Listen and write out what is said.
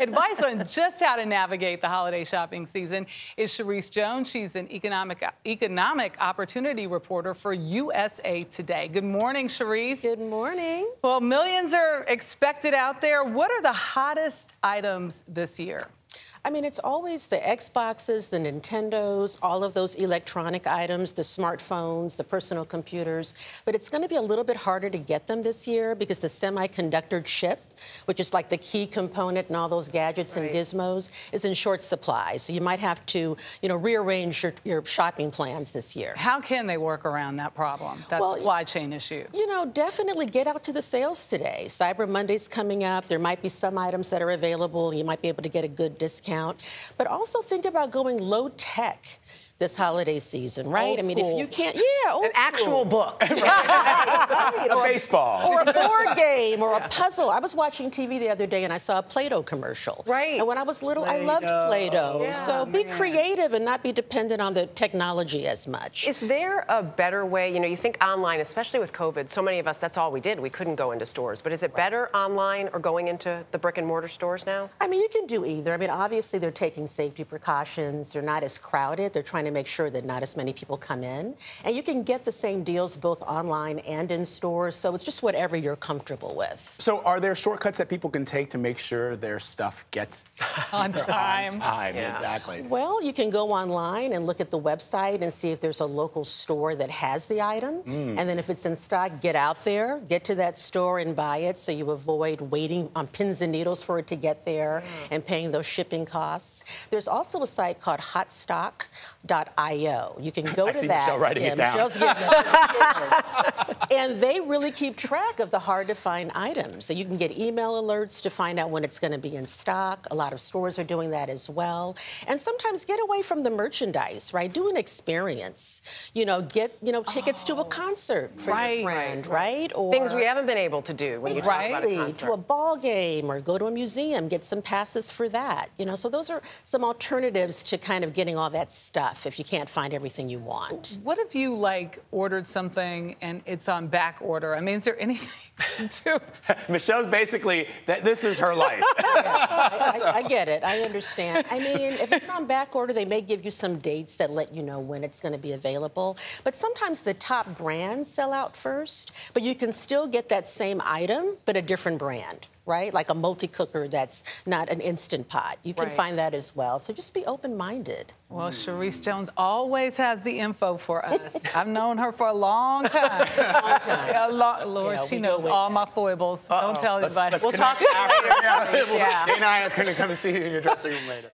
Advice on just how to navigate the holiday shopping season is Charisse Jones. She's an economic opportunity reporter for USA Today. Good morning, Charisse. Good morning. Well, millions are expected out there. What are the hottest items this year? I mean, it's always the Xboxes, the Nintendos, all of those electronic items, the smartphones, the personal computers. But it's going to be a little bit harder to get them this year because the semiconductor chip, which is like the key component in all those gadgets and gizmos, is in short supply. So you might have to, rearrange your shopping plans this year. How can they work around that problem, that supply chain issue? You know, definitely get out to the sales today. Cyber Monday's coming up. There might be some items that are available. You might be able to get a good discount. But also think about going low tech this holiday season, right? I mean, if you can't, an actual book, right. A baseball, or a board game, or a puzzle. I was watching TV the other day and I saw a Play-Doh commercial. Right. And when I was little, I loved Play-Doh. Yeah, so be creative and not be dependent on the technology as much. Is there a better way? You know, you think online, especially with COVID. So many of us, that's all we did. We couldn't go into stores. But is it better online or going into the brick and mortar stores now? I mean, you can do either. I mean, obviously they're taking safety precautions. They're not as crowded. They're trying to make sure that not as many people come in. And you can get the same deals both online and in stores, so it's just whatever you're comfortable with. So are there shortcuts that people can take to make sure their stuff gets on time? On time, exactly. Well, you can go online and look at the website and see if there's a local store that has the item. And then if it's in stock, get out there, get to that store and buy it so you avoid waiting on pins and needles for it to get there and paying those shipping costs. There's also a site called hotstock.com. You can go to that. Michelle writing it down. And they really keep track of the hard-to-find items. So you can get email alerts to find out when it's going to be in stock. A lot of stores are doing that as well. And sometimes get away from the merchandise, right? Do an experience. You know, get tickets to a concert for your friend, right? Or things we haven't been able to do when you talk about a concert. To a ball game or go to a museum, get some passes for that. You know, so those are some alternatives to kind of getting all that stuff if you can't find everything you want. What if you, like, ordered something and it's on back order? I mean, is there anything to do? Michelle's basically, this is her life. I get it. I understand. I mean, if it's on back order, they may give you some dates that let you know when it's going to be available. But sometimes the top brands sell out first, but you can still get that same item, but a different brand. Right? Like a multi-cooker that's not an Instant Pot. You can find that as well. So just be open-minded. Well, Charisse Jones always has the info for us. I've known her for a long time. Lord, she knows all my foibles. Don't tell anybody. We'll talk to you later. Dana and I are going to come see you in your dressing room later.